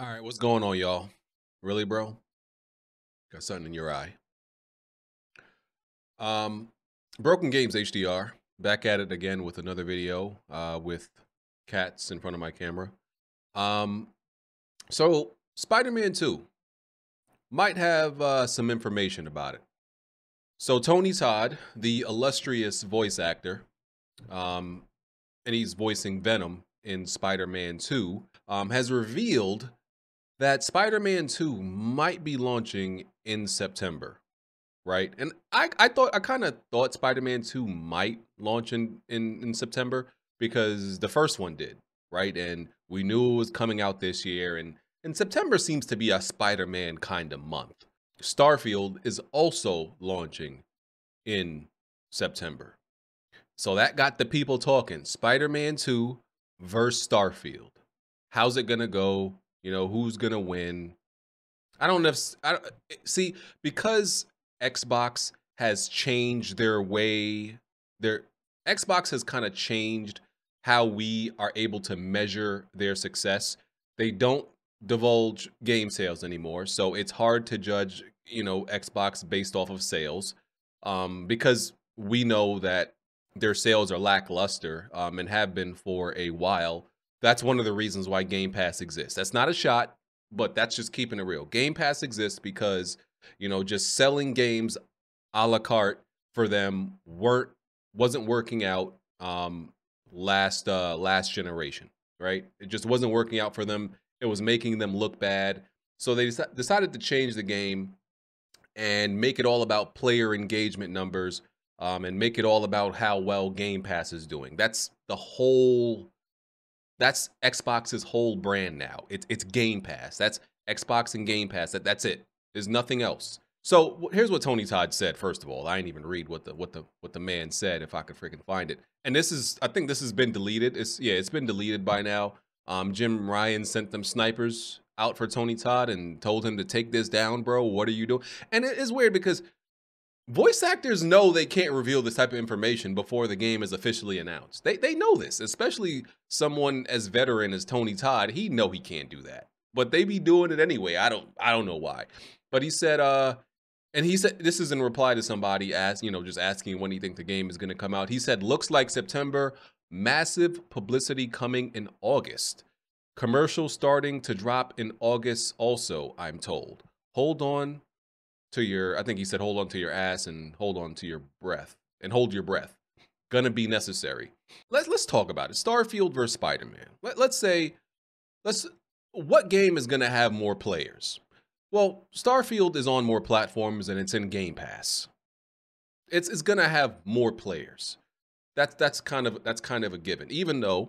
All right, what's going on, y'all? Really, bro? Got something in your eye. Broken Games HDR, back at it again with another video with cats in front of my camera. So Spider-Man 2 might have some information about it. So Tony Todd, the illustrious voice actor, and he's voicing Venom in Spider-Man 2, has revealed that Spider-Man 2 might be launching in September, right? And I kind of thought Spider-Man 2 might launch in September because the first one did, right? And we knew it was coming out this year, and September seems to be a Spider-Man kind of month. Starfield is also launching in September. So that got the people talking. Spider-Man 2 versus Starfield. How's it gonna go? You know, who's gonna win? I don't know. See, because Xbox has changed their way. Xbox has kind of changed how we are able to measure their success. They don't divulge game sales anymore, so it's hard to judge, you know, Xbox based off of sales, because we know that their sales are lackluster and have been for a while. That's one of the reasons why Game Pass exists. That's not a shot, but that's just keeping it real. Game Pass exists because, you know, just selling games a la carte for them wasn't working out last generation, right? It just wasn't working out for them. It was making them look bad. So they decided to change the game and make it all about player engagement numbers, and make it all about how well Game Pass is doing. That's Xbox's whole brand now. It's Game Pass. That's Xbox and Game Pass. That's it. There's nothing else. So here's what Tony Todd said. First of all, I didn't even read what the man said, if I could freaking find it. And I think this has been deleted. It's been deleted by now. Jim Ryan sent them snipers out for Tony Todd and told him to take this down, bro. What are you doing? And it is weird because voice actors know they can't reveal this type of information before the game is officially announced. They know this, especially someone as veteran as Tony Todd. He know he can't do that, but they be doing it anyway. I don't know why, but he said, and he said, this is in reply to somebody asking when he thinks the game is going to come out. He said, looks like September. Massive publicity coming in August. Commercials starting to drop in August also, I'm told. Hold on to your, I think he said, hold on to your ass and hold on to your breath. And hold your breath. Gonna be necessary. Let's talk about it. Starfield versus Spider-Man. What game is gonna have more players? Well, Starfield is on more platforms and it's in Game Pass. It's gonna have more players. That's kind of a given, even though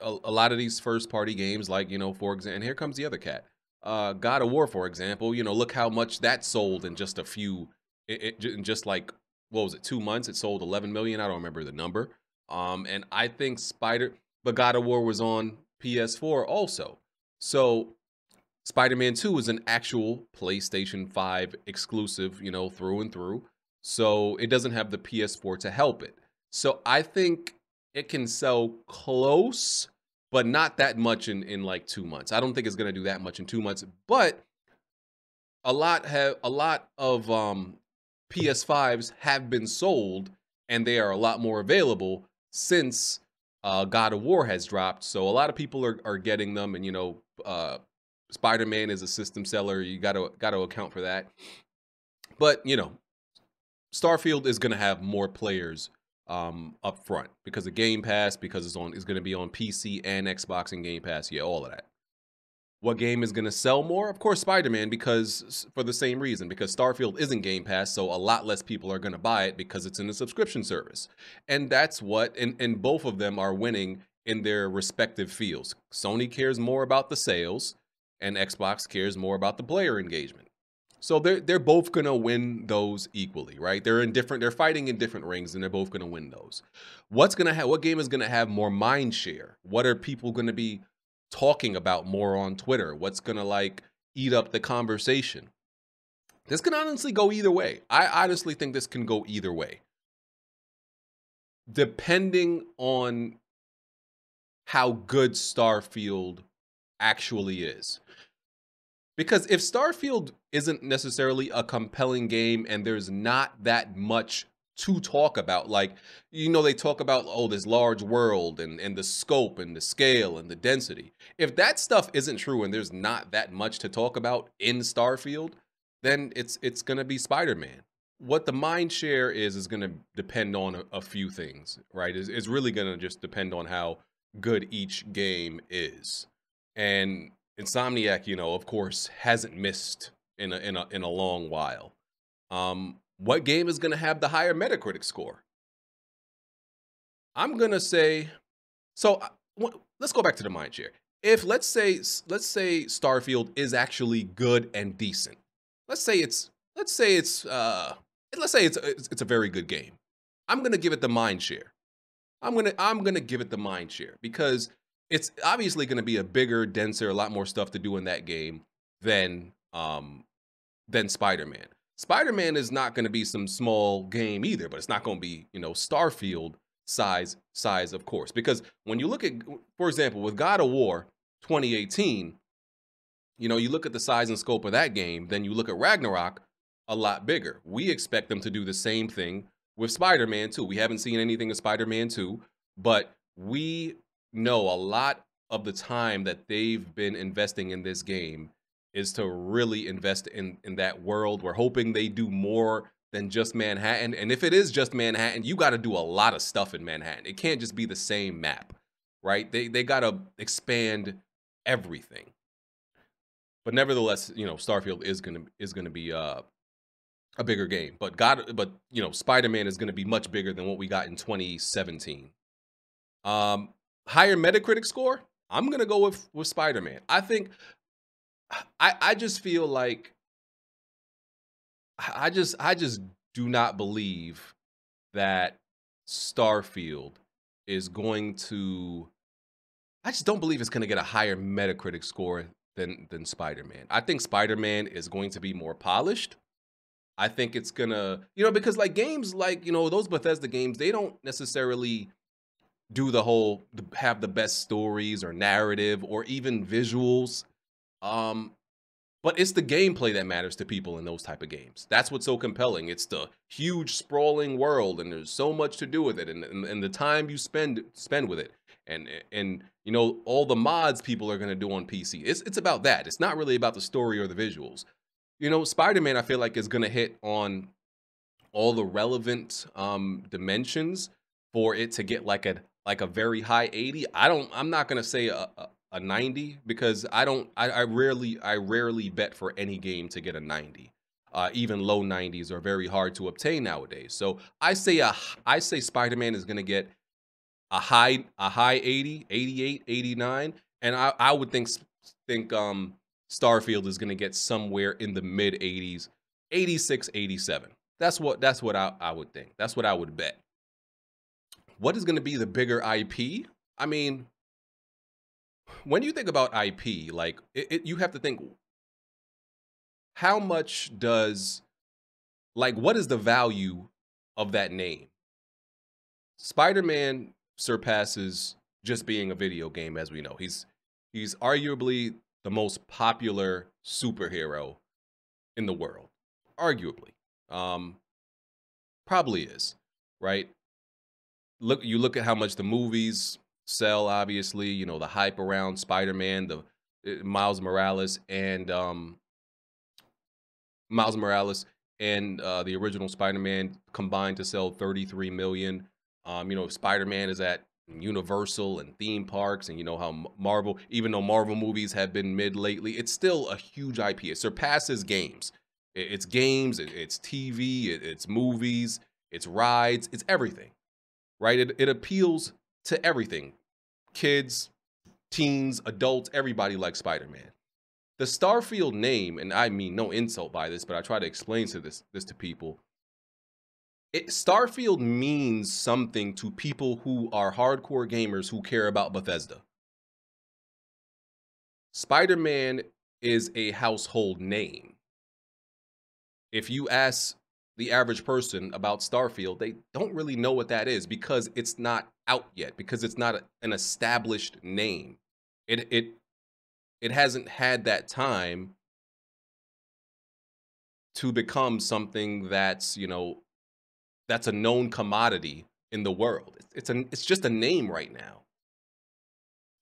a lot of these first party games, like, you know, for example, and here comes the other cat, God of War, for example, you know, look how much that sold in just a few, in just like, what was it, 2 months? It sold 11 million. I don't remember the number. And I think but God of War was on PS4 also. So Spider-Man 2 is an actual PlayStation 5 exclusive, you know, through and through. So it doesn't have the PS4 to help it. So I think it can sell close, but not that much in like 2 months. I don't think it's going to do that much in 2 months, but a lot of PS5s have been sold and they are a lot more available since God of War has dropped. So a lot of people are getting them, and, you know, Spider-Man is a system seller. You got to account for that. But, you know, Starfield is going to have more players up front because of Game Pass, because it's going to be on PC and Xbox and Game Pass. Yeah, all of that. What game is going to sell more? Of course, Spider-Man, because for the same reason, because Starfield isn't Game Pass, so a lot less people are going to buy it because it's in a subscription service. And that's what, and both of them are winning in their respective fields. Sony cares more about the sales and Xbox cares more about the player engagement. So they're both going to win those equally, right? They're fighting in different rings, and they're both going to win those. What game is going to have more mind share? What are people going to be talking about more on Twitter? What's going to, like, eat up the conversation? This can honestly go either way. I honestly think this can go either way, depending on how good Starfield actually is. Because if Starfield isn't necessarily a compelling game and there's not that much to talk about, like, you know, they talk about, oh, this large world and the scope and the scale and the density. If that stuff isn't true and there's not that much to talk about in Starfield, then it's going to be Spider-Man. What the mind share is going to depend on a few things, right? It's really going to just depend on how good each game is. And Insomniac, you know, of course, hasn't missed in a long while. What game is going to have the higher Metacritic score? I'm going to say, so let's go back to the mind share. If let's say Starfield is actually good and decent. Let's say it's a very good game. I'm going to give it the mind share. I'm going to give it the mind share because it's obviously going to be a bigger, denser, a lot more stuff to do in that game than Spider-Man. Spider-Man is not going to be some small game either, but it's not going to be, you know, Starfield size, of course, because when you look at, for example, with God of War 2018, you know, you look at the size and scope of that game, then you look at Ragnarok, a lot bigger. We expect them to do the same thing with Spider-Man 2. We haven't seen anything of Spider-Man 2, but we know a lot of the time that they've been investing in this game is to really invest in that world. We're hoping they do more than just Manhattan. And if it is just Manhattan, you got to do a lot of stuff in Manhattan. It can't just be the same map, right? They got to expand everything. But nevertheless, you know, Starfield is going to be a bigger game. But you know, Spider-Man is going to be much bigger than what we got in 2017. Higher Metacritic score, I'm going to go with Spider-Man. I think I just feel like I just do not believe that Starfield is going to, I just don't believe it's going to get a higher Metacritic score than Spider-Man. I think Spider-Man is going to be more polished. I think it's going to, you know, because like games like, you know, those Bethesda games, they don't necessarily do the whole have the best stories or narrative or even visuals. But it's the gameplay that matters to people in those type of games. That's what's so compelling. It's the huge sprawling world and there's so much to do with it and the time you spend with it. And you know, all the mods people are going to do on PC. It's about that. It's not really about the story or the visuals. You know, Spider-Man, I feel like, is going to hit on all the relevant dimensions for it to get like a very high 80. I'm not going to say a 90 because I rarely bet for any game to get a 90. Even low 90s are very hard to obtain nowadays. So I say Spider-Man is going to get a high 80, 88, 89, and I would think Starfield is going to get somewhere in the mid 80s, 86, 87. That's what I would think. That's what I would bet. What is going to be the bigger IP? I mean, when you think about IP, like you have to think, how much does, like, what is the value of that name? Spider-Man surpasses just being a video game, as we know. He's arguably the most popular superhero in the world, arguably, probably is, right? You look at how much the movies sell, obviously, you know, the hype around Spider-Man, the Miles Morales and the original Spider-Man combined to sell 33 million. You know, Spider-Man is at Universal and theme parks, and you know how Marvel, even though Marvel movies have been mid lately, it's still a huge IP. It surpasses games. It's games, it's TV, it's movies, it's rides, it's everything, right? It appeals to everything. Kids, teens, adults, everybody likes Spider-Man. The Starfield name, and I mean no insult by this, but I try to explain this to people. Starfield means something to people who are hardcore gamers who care about Bethesda. Spider-Man is a household name. If you ask the average person about Starfield, they don't really know what that is because it's not out yet, because it's not an established name. It it hasn't had that time to become something that's, you know, that's a known commodity in the world. It's just a name right now.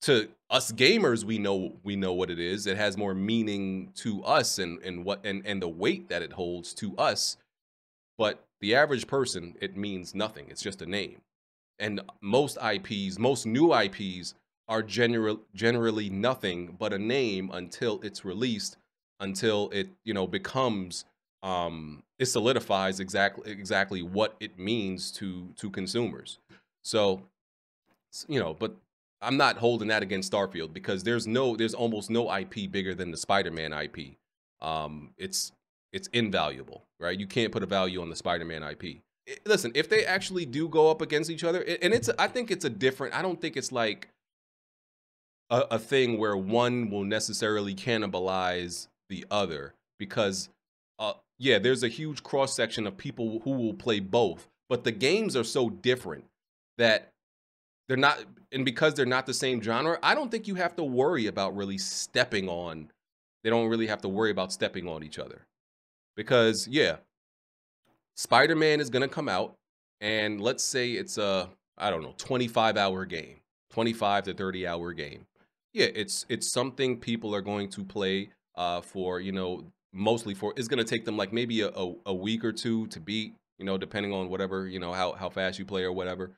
To us gamers, we know what it is. It has more meaning to us and the weight that it holds to us. But the average person, it means nothing. It's just a name. And most IPs, most new IPs are generally nothing but a name until it's released, until it, you know, becomes, it solidifies exactly what it means to consumers. So, you know, but I'm not holding that against Starfield, because there's almost no IP bigger than the Spider-Man IP. It's invaluable, right? You can't put a value on the Spider-Man IP. Listen, if they actually do go up against each other, and I think it's a different, I don't think it's like a thing where one will necessarily cannibalize the other, because yeah, there's a huge cross section of people who will play both, but the games are so different that they're not, and because they're not the same genre, I don't think you have to worry about really stepping on, they don't really have to worry about stepping on each other. Because, yeah, Spider-Man is going to come out, and let's say it's a, I don't know, 25-hour game, 25 to 30-hour game. Yeah, it's something people are going to play for, you know, mostly for, it's going to take them like maybe a week or two to beat, you know, depending on whatever, you know, how fast you play or whatever.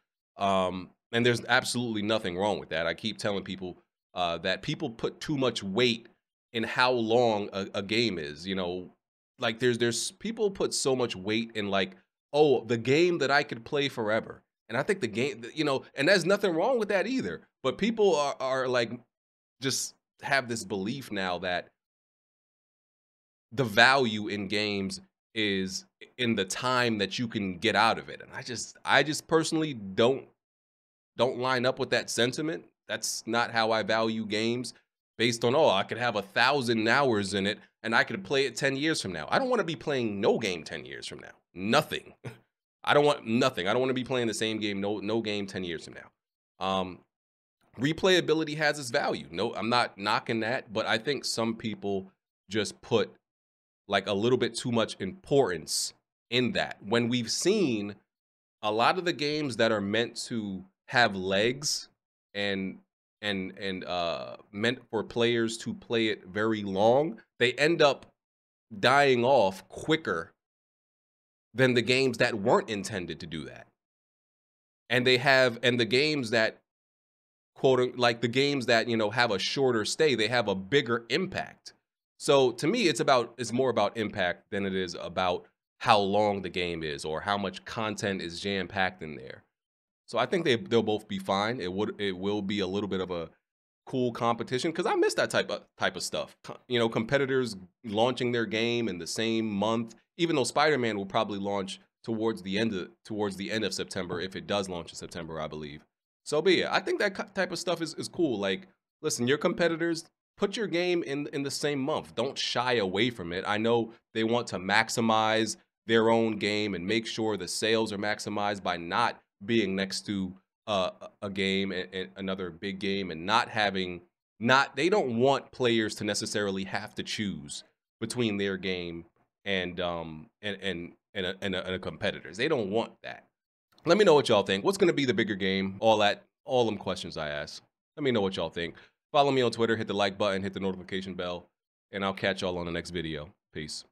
And there's absolutely nothing wrong with that. I keep telling people that people put too much weight in how long a game is, you know. Like there's people put so much weight in like, oh, the game that I could play forever. And I think the game, you know, and there's nothing wrong with that either. But people are like, just have this belief now that the value in games is in the time that you can get out of it. And I just personally don't line up with that sentiment. That's not how I value games. Based on, oh, I could have 1,000 hours in it and I could play it 10 years from now. I don't want to be playing no game 10 years from now. Nothing. I don't want nothing. I don't want to be playing the same game, no game 10 years from now. Replayability has its value. No, I'm not knocking that, but I think some people just put like a little bit too much importance in that. When we've seen a lot of the games that are meant to have legs and meant for players to play it very long, they end up dying off quicker than the games that weren't intended to do that. And they have, and the games that, quote, like the games that, you know, have a shorter stay, they have a bigger impact. So to me, it's more about impact than it is about how long the game is or how much content is jam-packed in there. So I think they'll both be fine. It will be a little bit of a cool competition, because I miss that type of stuff. You know, competitors launching their game in the same month. Even though Spider-Man will probably launch towards the end of September, if it does launch in September, I believe. So, but yeah, I think that type of stuff is cool. Like, listen, your competitors, put your game in the same month. Don't shy away from it. I know they want to maximize their own game and make sure the sales are maximized by not being next to a game, and another big game, and not having, they don't want players to necessarily have to choose between their game and a competitor's. They don't want that. Let me know what y'all think. What's going to be the bigger game? All them questions I ask. Let me know what y'all think. Follow me on Twitter, hit the like button, hit the notification bell, and I'll catch y'all on the next video. Peace.